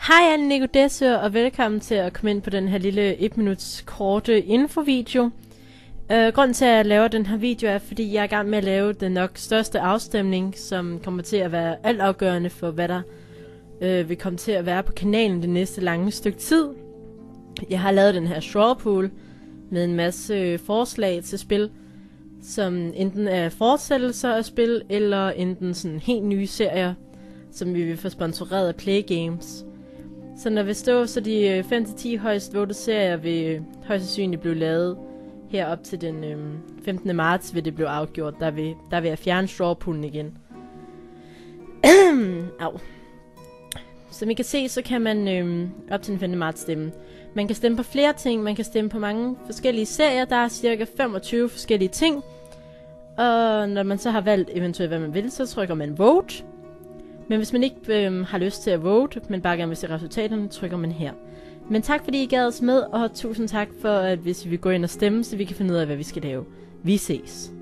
Hej alle Nikodesse, og velkommen til at komme ind på den her lille 1-minuts korte infovideo. Grunden til at lave den her video er, fordi jeg er i gang med at lave den nok største afstemning, som kommer til at være altafgørende for, hvad der vil komme til at være på kanalen det næste lange stykke tid. Jeg har lavet den her Strawpool med en masse forslag til spil, som enten er fortsættelser af spil, eller enten sådan helt nye serier, som vi vil få sponsoreret af Playgames. Så når vi står, så de 5-10 højst votede serier vil højst sandsynligt blive lavet her op til den 15. marts, vil det blive afgjort. Der vil jeg fjerne strawpoolen igen. Au. Som I kan se, så kan man op til den 15. marts stemme. Man kan stemme på flere ting, man kan stemme på mange forskellige serier. Der er cirka 25 forskellige ting. Og når man så har valgt eventuelt, hvad man vil, så trykker man vote. Men hvis man ikke har lyst til at vote, men bare gerne vil se resultaterne, trykker man her. Men tak fordi I gad os med, og tusind tak for, at hvis vi går ind og stemme, så vi kan finde ud af, hvad vi skal lave. Vi ses!